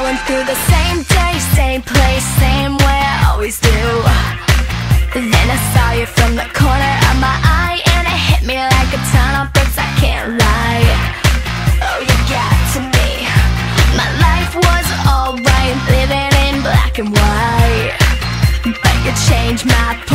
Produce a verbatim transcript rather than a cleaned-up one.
going through the same day, same place, same way I always do. Then I saw you from the corner of my eye, and it hit me like a ton of bricks, I can't lie. Oh, you got to me. My life was alright, living in black and white, but you changed my